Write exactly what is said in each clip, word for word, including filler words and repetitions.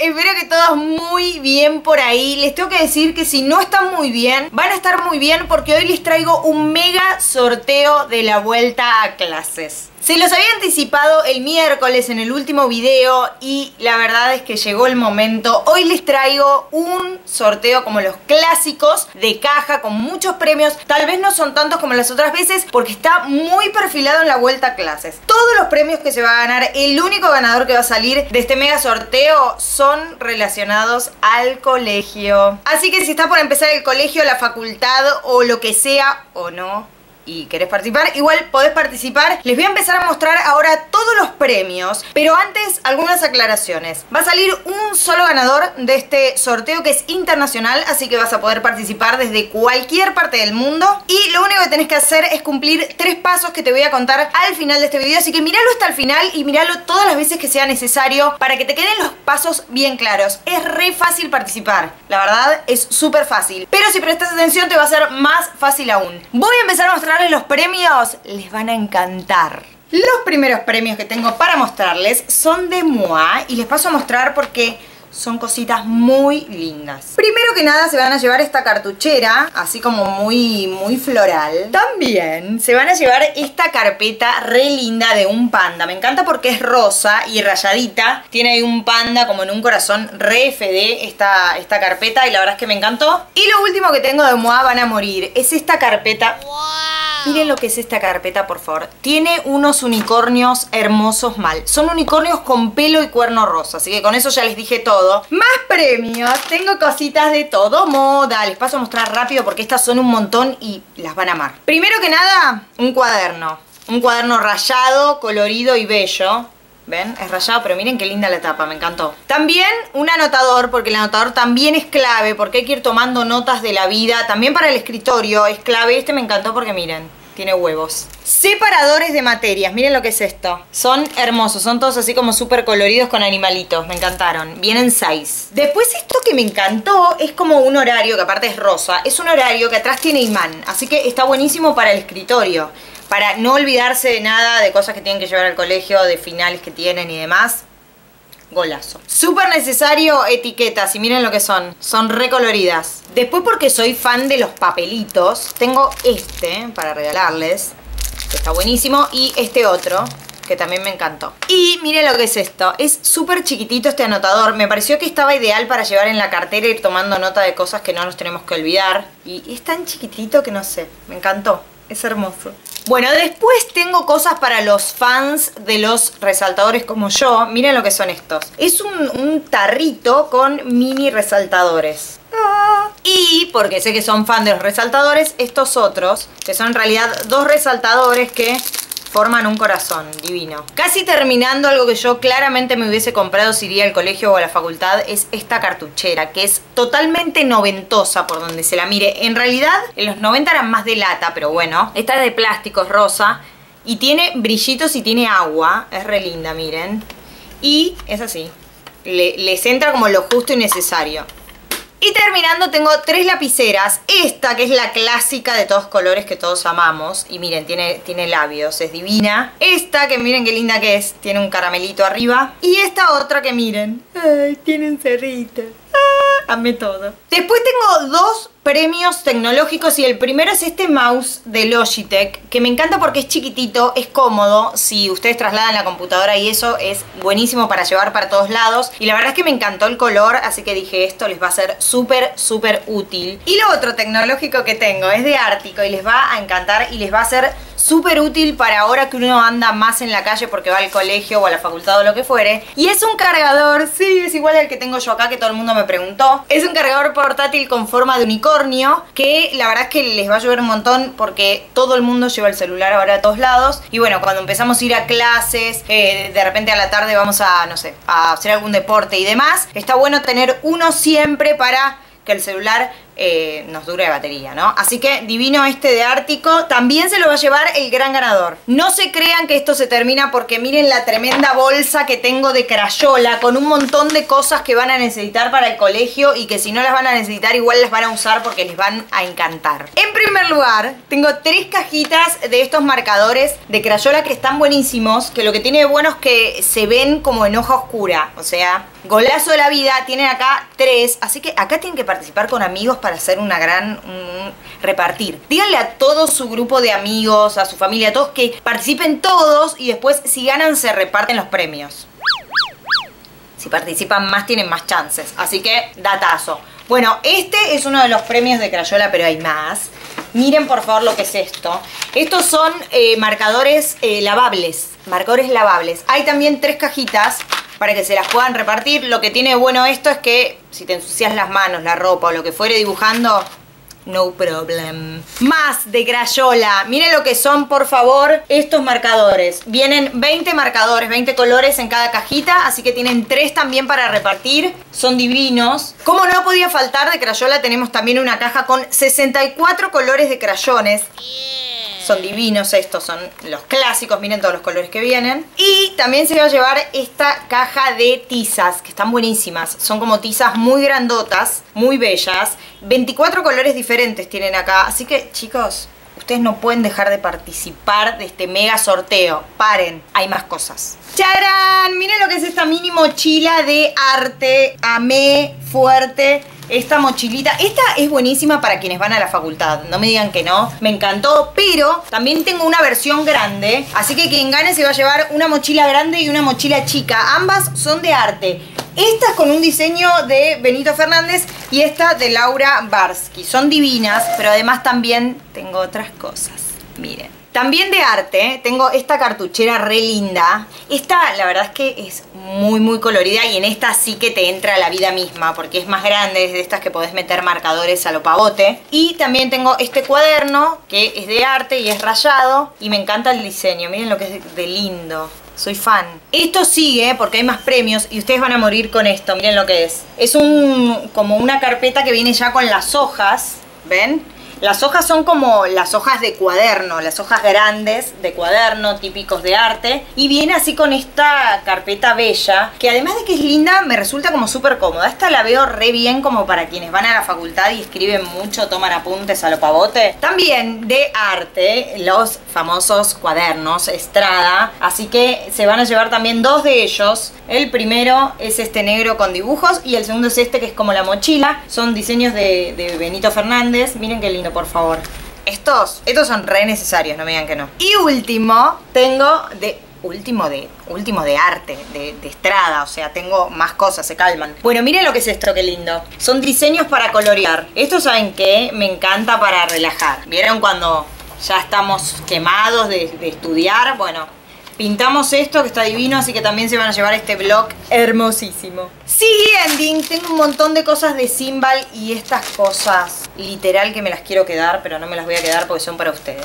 espero que todas muy bien por ahí. Les tengo que decir que si no están muy bien, van a estar muy bien porque hoy les traigo un mega sorteo de la vuelta a clases. Se los había anticipado el miércoles en el último video y la verdad es que llegó el momento. Hoy les traigo un sorteo como los clásicos de caja con muchos premios. Tal vez no son tantos como las otras veces porque está muy perfilado en la vuelta a clases. Todos los premios que se va a ganar, el único ganador que va a salir de este mega sorteo son relacionados al colegio. Así que si está por empezar el colegio, la facultad o lo que sea o no, y querés participar, igual podés participar. Les voy a empezar a mostrar ahora todos los premios, pero antes algunas aclaraciones. Va a salir un solo ganador de este sorteo que es internacional, así que vas a poder participar desde cualquier parte del mundo. Y lo único que tenés que hacer es cumplir tres pasos que te voy a contar al final de este video, así que míralo hasta el final y míralo todas las veces que sea necesario para que te queden los pasos bien claros. Es re fácil participar, la verdad es súper fácil, pero si prestas atención te va a ser más fácil aún. Voy a empezar a mostrar los premios, les van a encantar. Los primeros premios que tengo para mostrarles son de M O A y les paso a mostrar porque son cositas muy lindas. Primero que nada se van a llevar esta cartuchera, así como muy, muy floral. También se van a llevar esta carpeta re linda de un panda. Me encanta porque es rosa y rayadita. Tiene ahí un panda como en un corazón re F D esta, esta carpeta y la verdad es que me encantó. Y lo último que tengo de M O A, van a morir, es esta carpeta. ¡Wow! Miren lo que es esta carpeta, por favor. Tiene unos unicornios hermosos mal. Son unicornios con pelo y cuerno rosa, así que con eso ya les dije todo. Más premios. Tengo cositas de todo moda. Les paso a mostrar rápido porque estas son un montón y las van a amar. Primero que nada, un cuaderno. Un cuaderno rayado, colorido y bello. ¿Ven? Es rayado, pero miren qué linda la tapa, me encantó. También un anotador, porque el anotador también es clave, porque hay que ir tomando notas de la vida. También para el escritorio es clave. Este me encantó porque miren, tiene huevos. Separadores de materias, miren lo que es esto. Son hermosos, son todos así como súper coloridos con animalitos, me encantaron. Vienen seis. Después esto que me encantó es como un horario, que aparte es rosa. Es un horario que atrás tiene imán, así que está buenísimo para el escritorio, para no olvidarse de nada, de cosas que tienen que llevar al colegio, de finales que tienen y demás. Golazo. Súper necesario etiquetas, y miren lo que son, son recoloridas. Después, porque soy fan de los papelitos, tengo este para regalarles, que está buenísimo, y este otro, que también me encantó. Y miren lo que es esto, es súper chiquitito este anotador, me pareció que estaba ideal para llevar en la cartera e ir tomando nota de cosas que no nos tenemos que olvidar. Y es tan chiquitito que no sé, me encantó, es hermoso. Bueno, después tengo cosas para los fans de los resaltadores como yo. Miren lo que son estos. Es un, un tarrito con mini resaltadores. Ah. Y porque sé que son fan de los resaltadores, estos otros, que son en realidad dos resaltadores que forman un corazón divino. Casi terminando, algo que yo claramente me hubiese comprado si iría al colegio o a la facultad, es esta cartuchera, que es totalmente noventosa por donde se la mire. En realidad, en los noventa eran más de lata, pero bueno. Esta es de plástico, es rosa, y tiene brillitos y tiene agua. Es re linda, miren. Y es así. Le, les entra como lo justo y necesario. Y terminando tengo tres lapiceras. Esta, que es la clásica de todos colores que todos amamos. Y miren, tiene, tiene labios, es divina. Esta, que miren qué linda que es, tiene un caramelito arriba. Y esta otra que miren, ay, tiene un cerrito. Ah, amé todo. Después tengo dos premios tecnológicos y el primero es este mouse de Logitech, que me encanta porque es chiquitito, es cómodo. Si ustedes trasladan la computadora y eso, es buenísimo para llevar para todos lados. Y la verdad es que me encantó el color, así que dije, esto les va a ser súper, súper útil. Y lo otro tecnológico que tengo es de Ártico y les va a encantar y les va a ser súper útil para ahora que uno anda más en la calle porque va al colegio o a la facultad o lo que fuere. Y es un cargador, sí, es igual al que tengo yo acá, que todo el mundo me preguntó. Es un cargador portátil con forma de unicornio, que la verdad es que les va a ayudar un montón porque todo el mundo lleva el celular ahora a todos lados. Y bueno, cuando empezamos a ir a clases, eh, de repente a la tarde vamos a, no sé, a hacer algún deporte y demás, está bueno tener uno siempre para que el celular eh, nos dure la batería, ¿no? Así que divino este de Ártico. También se lo va a llevar el gran ganador. No se crean que esto se termina, porque miren la tremenda bolsa que tengo de Crayola, con un montón de cosas que van a necesitar para el colegio y que si no las van a necesitar igual las van a usar porque les van a encantar. En primer lugar, tengo tres cajitas de estos marcadores de Crayola que están buenísimos, que lo que tiene de bueno es que se ven como en hoja oscura, o sea, golazo de la vida. Tienen acá tres, así que acá tienen que participar con amigos para hacer una gran um, repartir. Díganle a todo su grupo de amigos, a su familia, a todos que participen todos y después si ganan se reparten los premios. Si participan más tienen más chances, así que datazo. Bueno, este es uno de los premios de Crayola, pero hay más. Miren por favor lo que es esto. Estos son eh, marcadores eh, lavables, marcadores lavables. Hay también tres cajitas para que se las puedan repartir. Lo que tiene de bueno esto es que si te ensucias las manos, la ropa o lo que fuere dibujando, no problem. Más de Crayola. Miren lo que son, por favor, estos marcadores. Vienen veinte marcadores, veinte colores en cada cajita, así que tienen tres también para repartir. Son divinos. Como no podía faltar de Crayola, tenemos también una caja con sesenta y cuatro colores de crayones. Son divinos estos, son los clásicos, miren todos los colores que vienen. Y también se va a llevar esta caja de tizas, que están buenísimas. Son como tizas muy grandotas, muy bellas. veinticuatro colores diferentes tienen acá. Así que, chicos, ustedes no pueden dejar de participar de este mega sorteo. Paren, hay más cosas. ¡Charán! Miren lo que es esta mini mochila de arte. Amé fuerte esta mochilita. Esta es buenísima para quienes van a la facultad, no me digan que no. Me encantó, pero también tengo una versión grande, así que quien gane se va a llevar una mochila grande y una mochila chica. Ambas son de arte. Esta es con un diseño de Benito Fernández y esta de Laura Barsky. Son divinas, pero además también tengo otras cosas. Miren. También de arte, ¿eh? Tengo esta cartuchera re linda. Esta la verdad es que es muy muy colorida y en esta sí que te entra la vida misma porque es más grande, es de estas que podés meter marcadores a lo pavote. Y también tengo este cuaderno que es de arte y es rayado y me encanta el diseño, miren lo que es de lindo. Soy fan. Esto sigue porque hay más premios y ustedes van a morir con esto, miren lo que es. Es un como una carpeta que viene ya con las hojas, ¿ven? Las hojas son como las hojas de cuaderno, las hojas grandes de cuaderno, típicos de arte. Y viene así con esta carpeta bella, que además de que es linda, me resulta como súper cómoda. Esta la veo re bien como para quienes van a la facultad y escriben mucho, toman apuntes a lo pavote. También de arte, los famosos cuadernos Estrada. Así que se van a llevar también dos de ellos. El primero es este negro con dibujos y el segundo es este que es como la mochila. Son diseños de, de Benito Fernández. Miren qué lindo. Por favor, estos, estos son re necesarios, no me digan que no. Y último, tengo de último de último de arte, de, de Estrada, o sea, tengo más cosas, se calman. Bueno, miren lo que es esto, qué lindo. Son diseños para colorear. Esto, ¿saben qué? Me encanta para relajar. ¿Vieron cuando ya estamos quemados de, de estudiar? Bueno, pintamos esto que está divino, así que también se van a llevar este blog hermosísimo. Siguiente, tengo un montón de cosas de Cimbal y estas cosas literal que me las quiero quedar, pero no me las voy a quedar porque son para ustedes.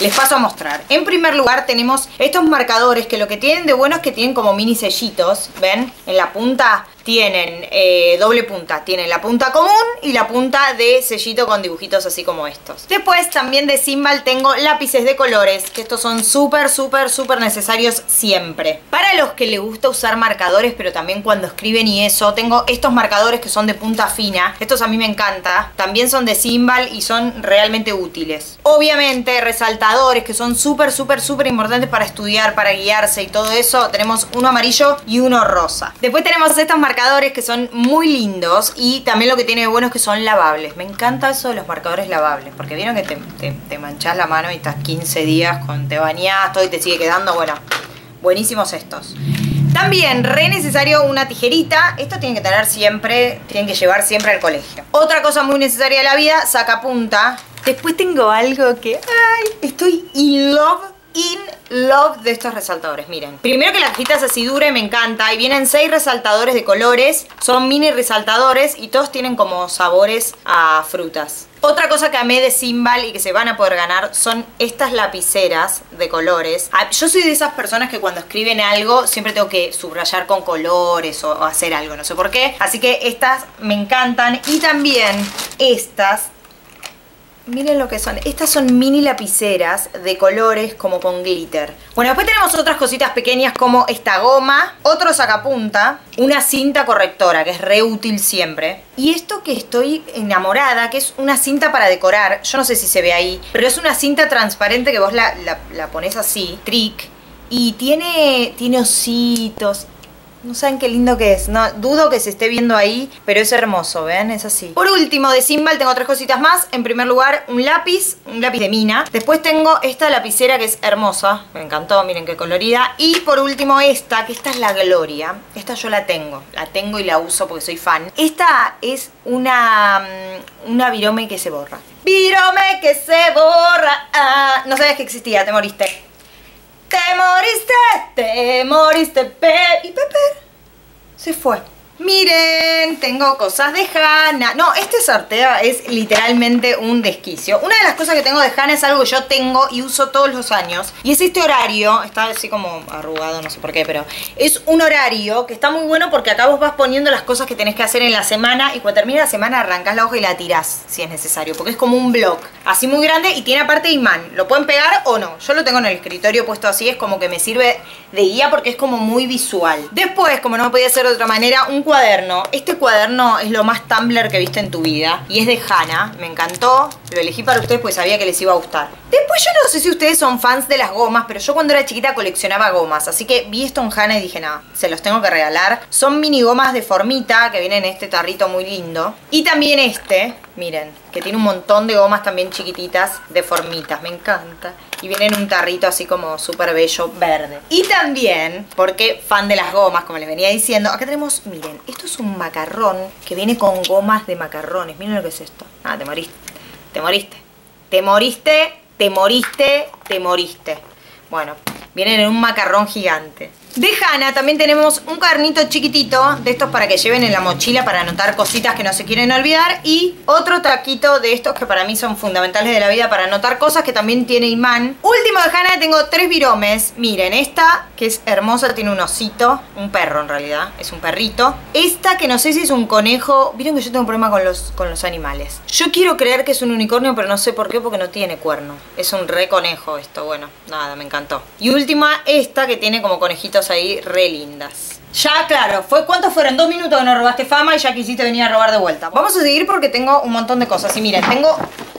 Les paso a mostrar. En primer lugar tenemos estos marcadores que lo que tienen de bueno es que tienen como mini sellitos, ¿ven? En la punta tienen eh, doble punta, tienen la punta común y la punta de sellito con dibujitos así como estos. Después también de Cimbal tengo lápices de colores, que estos son súper, súper, súper necesarios siempre. Para los que les gusta usar marcadores, pero también cuando escriben y eso, tengo estos marcadores que son de punta fina. Estos a mí me encanta, también son de Cimbal y son realmente útiles. Obviamente resaltadores que son súper, súper, súper importantes para estudiar, para guiarse y todo eso. Tenemos uno amarillo y uno rosa. Después tenemos estos marcadores. Marcadores que son muy lindos y también lo que tiene de bueno es que son lavables. Me encanta eso de los marcadores lavables porque vieron que te, te, te manchás la mano y estás quince días con te bañás todo y te sigue quedando. Bueno, buenísimos estos. También re necesario una tijerita. Esto tienen que tener siempre, tienen que llevar siempre al colegio. Otra cosa muy necesaria de la vida, sacapunta. Después tengo algo que, ay, estoy in love, in love love de estos resaltadores, miren. Primero que la cajita es así dura y me encanta. Y vienen seis resaltadores de colores. Son mini resaltadores y todos tienen como sabores a frutas. Otra cosa que amé de Cimbal y que se van a poder ganar son estas lapiceras de colores. Yo soy de esas personas que cuando escriben algo siempre tengo que subrayar con colores o hacer algo, no sé por qué. Así que estas me encantan. Y también estas, miren lo que son. Estas son mini lapiceras de colores como con glitter. Bueno, después tenemos otras cositas pequeñas como esta goma, otro sacapunta, una cinta correctora que es re útil siempre. Y esto que estoy enamorada, que es una cinta para decorar, yo no sé si se ve ahí, pero es una cinta transparente que vos la, la, la pones así, trick, y tiene, tiene ositos. No saben qué lindo que es, no, dudo que se esté viendo ahí, pero es hermoso, ¿ven? Es así. Por último, de Cimbal tengo tres cositas más. En primer lugar, un lápiz, un lápiz de mina. Después tengo esta lapicera que es hermosa, me encantó, miren qué colorida. Y por último esta, que esta es la gloria. Esta yo la tengo, la tengo y la uso porque soy fan. Esta es una, una virome que se borra. Virome que se borra, ah, no sabías que existía, te moriste. Te moriste, te moriste, Pepe. Y Pepe se fue. Miren, tengo cosas de Hanna. No, este sorteo es literalmente un desquicio. Una de las cosas que tengo de Hanna es algo que yo tengo y uso todos los años. Y es este horario, está así como arrugado, no sé por qué, pero es un horario que está muy bueno porque acá vos vas poniendo las cosas que tenés que hacer en la semana y cuando termina la semana arrancás la hoja y la tirás, si es necesario, porque es como un blog, así muy grande y tiene aparte imán. Lo pueden pegar o no. Yo lo tengo en el escritorio puesto así, es como que me sirve de guía porque es como muy visual. Después, como no podía ser de otra manera, un cuaderno. Este cuaderno es lo más Tumblr que he visto en tu vida y es de Hanna, me encantó, lo elegí para ustedes porque sabía que les iba a gustar. Después yo no sé si ustedes son fans de las gomas, pero yo cuando era chiquita coleccionaba gomas, así que vi esto en Hanna y dije nada, se los tengo que regalar. Son mini gomas de formita que vienen en este tarrito muy lindo y también este, miren, que tiene un montón de gomas también chiquititas de formitas, me encanta. Y viene en un tarrito así como súper bello, verde. Y también, porque fan de las gomas, como les venía diciendo, acá tenemos, miren, esto es un macarrón que viene con gomas de macarrones. Miren lo que es esto. Ah, te moriste. Te moriste. Te moriste, te moriste, te moriste. Bueno, vienen en un macarrón gigante. De Hanna también tenemos un cuadernito chiquitito de estos para que lleven en la mochila para anotar cositas que no se quieren olvidar y otro taquito de estos que para mí son fundamentales de la vida para anotar cosas que también tiene imán. Último de Hanna tengo tres viromes. Miren, esta que es hermosa, tiene un osito, un perro en realidad, es un perrito. Esta que no sé si es un conejo, vieron que yo tengo un problema con los, con los animales. Yo quiero creer que es un unicornio pero no sé por qué porque no tiene cuerno. Es un re conejo esto, bueno, nada, me encantó. Y última esta que tiene como conejito ahí re lindas. Ya, claro, fue cuántos fueron dos minutos que nos robaste fama y ya quisiste venir a robar de vuelta. Vamos a seguir porque tengo un montón de cosas y miren, tengo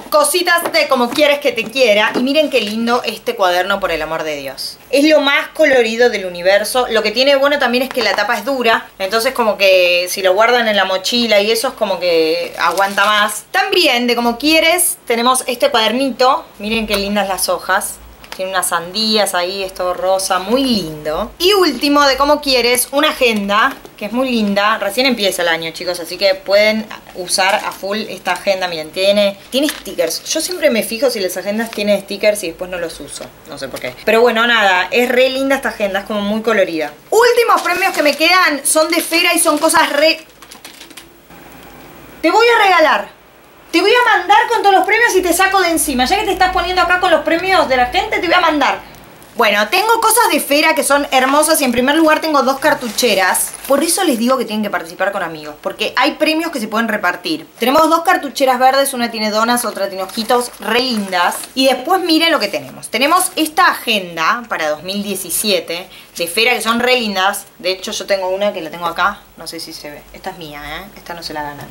cositas de como quieres que te quiera. Y miren qué lindo este cuaderno, por el amor de Dios. Es lo más colorido del universo. Lo que tiene bueno también es que la tapa es dura, entonces como que si lo guardan en la mochila y eso es como que aguanta más. También de como quieres tenemos este cuadernito. Miren qué lindas las hojas. Tiene unas sandías ahí, es todo rosa, muy lindo. Y último, de como quieres, una agenda, que es muy linda. Recién empieza el año, chicos, así que pueden usar a full esta agenda. Miren, tiene, tiene stickers. Yo siempre me fijo si las agendas tienen stickers y después no los uso. No sé por qué. Pero bueno, nada, es re linda esta agenda, es como muy colorida. Últimos premios que me quedan son de Fera y son cosas re... Te voy a regalar. Te voy a mandar con todos los premios y te saco de encima. Ya que te estás poniendo acá con los premios de la gente, te voy a mandar. Bueno, tengo cosas de Fera que son hermosas y en primer lugar tengo dos cartucheras. Por eso les digo que tienen que participar con amigos, porque hay premios que se pueden repartir. Tenemos dos cartucheras verdes, una tiene donas, otra tiene ojitos re lindas. Y después miren lo que tenemos. Tenemos esta agenda para dos mil diecisiete de Fera que son re lindas. De hecho yo tengo una que la tengo acá, no sé si se ve. Esta es mía, ¿eh? Esta no se la ganan.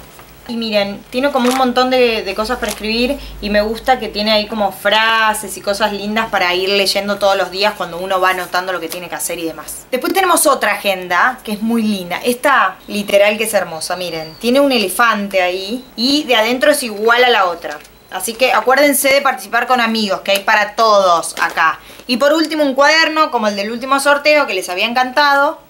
Y miren, tiene como un montón de, de cosas para escribir y me gusta que tiene ahí como frases y cosas lindas para ir leyendo todos los días cuando uno va anotando lo que tiene que hacer y demás. Después tenemos otra agenda que es muy linda. Esta literal que es hermosa, miren. Tiene un elefante ahí y de adentro es igual a la otra. Así que acuérdense de participar con amigos, que hay para todos acá. Y por último un cuaderno como el del último sorteo que les había encantado.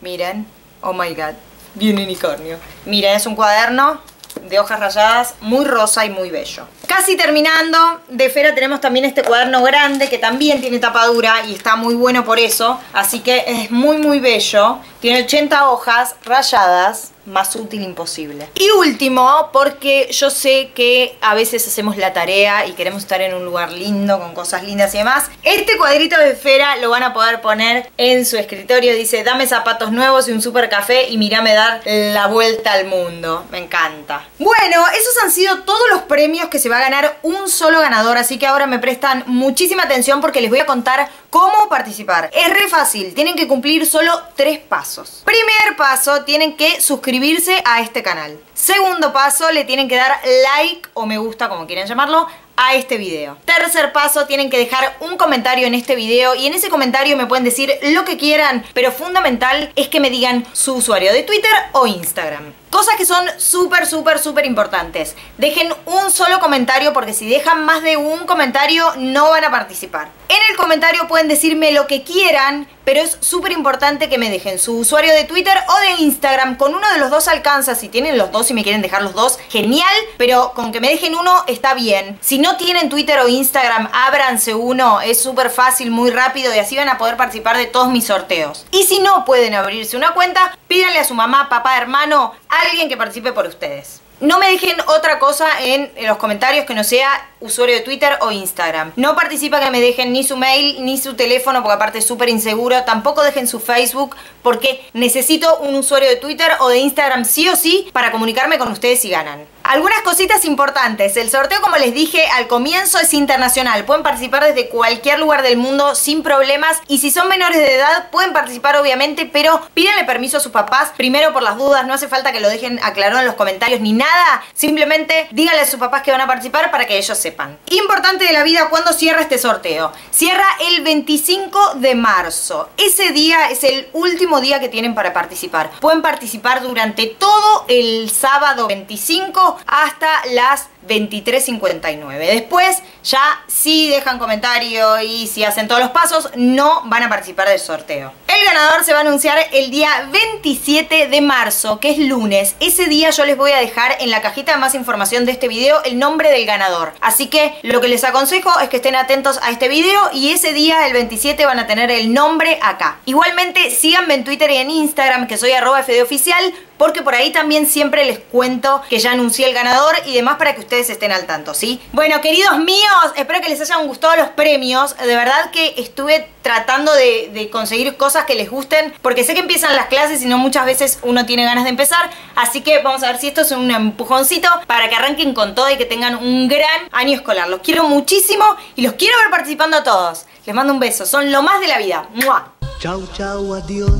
Miren, oh my god. Vi un unicornio. Miren, es un cuaderno de hojas rayadas, muy rosa y muy bello. Casi terminando, de Fera tenemos también este cuaderno grande que también tiene tapa dura y está muy bueno por eso. Así que es muy muy bello. Tiene ochenta hojas rayadas. más útil imposible. Y último, porque yo sé que a veces hacemos la tarea y queremos estar en un lugar lindo, con cosas lindas y demás. Este cuadrito de Fera lo van a poder poner en su escritorio. Dice: dame zapatos nuevos y un super café y mirame dar la vuelta al mundo. Me encanta. Bueno, esos han sido todos los premios que se va a ganar un solo ganador. Así que ahora me prestan muchísima atención porque les voy a contar cómo participar. Es re fácil, tienen que cumplir solo tres pasos. Primer paso, tienen que suscribirse suscribirse a este canal. Segundo paso, le tienen que dar like o me gusta, como quieran llamarlo, a este video. Tercer paso, tienen que dejar un comentario en este video y en ese comentario me pueden decir lo que quieran, pero fundamental es que me digan su usuario de Twitter o Instagram. Cosas que son súper, súper, súper importantes. Dejen un solo comentario porque si dejan más de un comentario no van a participar. En el comentario pueden decirme lo que quieran, pero es súper importante que me dejen su usuario de Twitter o de Instagram. Con uno de los dos alcanza. Si tienen los dos y me quieren dejar los dos, genial, pero con que me dejen uno está bien. Si no tienen Twitter o Instagram, ábranse uno. Es súper fácil, muy rápido y así van a poder participar de todos mis sorteos. Y si no pueden abrirse una cuenta, pídanle a su mamá, papá, hermano, alguien que participe por ustedes. No me dejen otra cosa en los comentarios que no sea usuario de Twitter o Instagram. No participa que me dejen ni su mail ni su teléfono porque aparte es súper inseguro. Tampoco dejen su Facebook porque necesito un usuario de Twitter o de Instagram sí o sí para comunicarme con ustedes si ganan. Algunas cositas importantes. El sorteo, como les dije al comienzo, es internacional. Pueden participar desde cualquier lugar del mundo sin problemas. Y si son menores de edad pueden participar obviamente, pero pídanle permiso a sus papás. Primero por las dudas, no hace falta que lo dejen aclarado en los comentarios ni nada. Simplemente díganle a sus papás que van a participar para que ellos sepan. Importante de la vida, ¿cuándo cierra este sorteo? Cierra el veinticinco de marzo. Ese día es el último día que tienen para participar. Pueden participar durante todo el sábado veinticinco hasta las veintitrés cincuenta y nueve. Después ya si dejan comentario y si hacen todos los pasos no van a participar del sorteo. El ganador se va a anunciar el día veintisiete de marzo, que es lunes. Ese día yo les voy a dejar en la cajita de más información de este video el nombre del ganador. Así que lo que les aconsejo es que estén atentos a este video y ese día, el veintisiete, van a tener el nombre acá. Igualmente síganme en Twitter y en Instagram, que soy arroba fdoficial, porque por ahí también siempre les cuento que ya anuncié el ganador y demás para que ustedes estén al tanto, ¿sí? Bueno, queridos míos, espero que les hayan gustado los premios. De verdad que estuve tratando de, de conseguir cosas que les gusten, porque sé que empiezan las clases y no muchas veces uno tiene ganas de empezar. Así que vamos a ver si esto es un empujoncito para que arranquen con todo y que tengan un gran año escolar. Los quiero muchísimo y los quiero ver participando a todos. Les mando un beso, son lo más de la vida. ¡Mua! Chau, chau, adiós.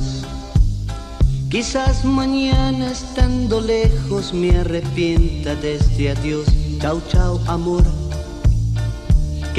Quizás mañana estando lejos me arrepienta de este adiós. Chau, chau, amor.